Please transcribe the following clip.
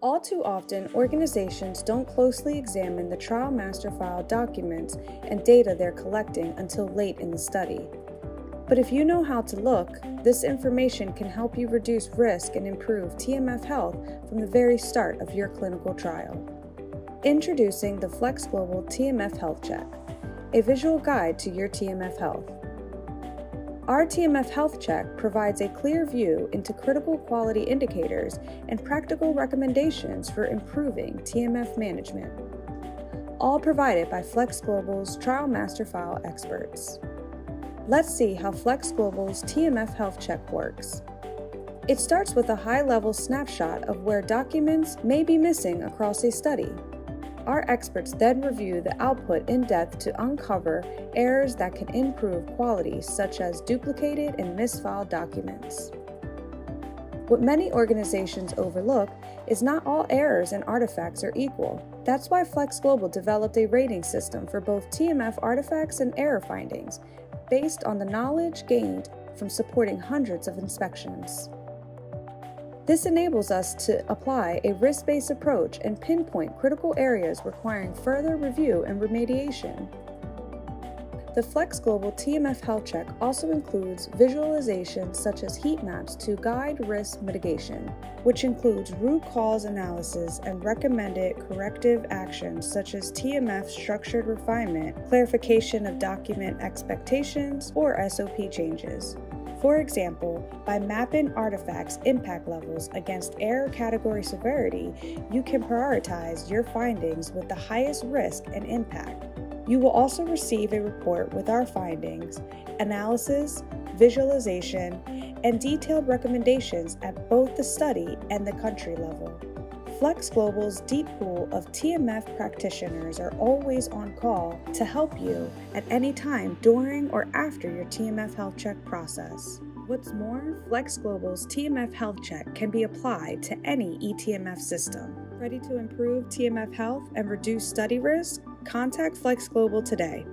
All too often, organizations don't closely examine the trial master file documents and data they're collecting until late in the study. But if you know how to look, this information can help you reduce risk and improve TMF health from the very start of your clinical trial. Introducing the Phlexglobal TMF Health Check, a visual guide to your TMF health. Our TMF Health Check provides a clear view into critical quality indicators and practical recommendations for improving TMF management, all provided by Phlexgglobal's Trial Master File experts. Let's see how Phlexgglobal's TMF Health Check works. It starts with a high-level snapshot of where documents may be missing across a study. Our experts then review the output in depth to uncover errors that can improve quality, such as duplicated and misfiled documents. What many organizations overlook is not all errors and artifacts are equal. That's why Phlexglobal developed a rating system for both TMF artifacts and error findings, based on the knowledge gained from supporting hundreds of inspections. This enables us to apply a risk-based approach and pinpoint critical areas requiring further review and remediation. The Phlexglobal TMF Health Check also includes visualizations such as heat maps to guide risk mitigation, which includes root cause analysis and recommended corrective actions such as TMF structured refinement, clarification of document expectations, or SOP changes. For example, by mapping artifacts' impact levels against error category severity, you can prioritize your findings with the highest risk and impact. You will also receive a report with our findings, analysis, visualization, and detailed recommendations at both the study and the country level. Phlexgglobal's deep pool of TMF practitioners are always on call to help you at any time during or after your TMF Health Check process. What's more, Phlexgglobal's TMF Health Check can be applied to any eTMF system. Ready to improve TMF health and reduce study risk? Contact Phlexglobal today.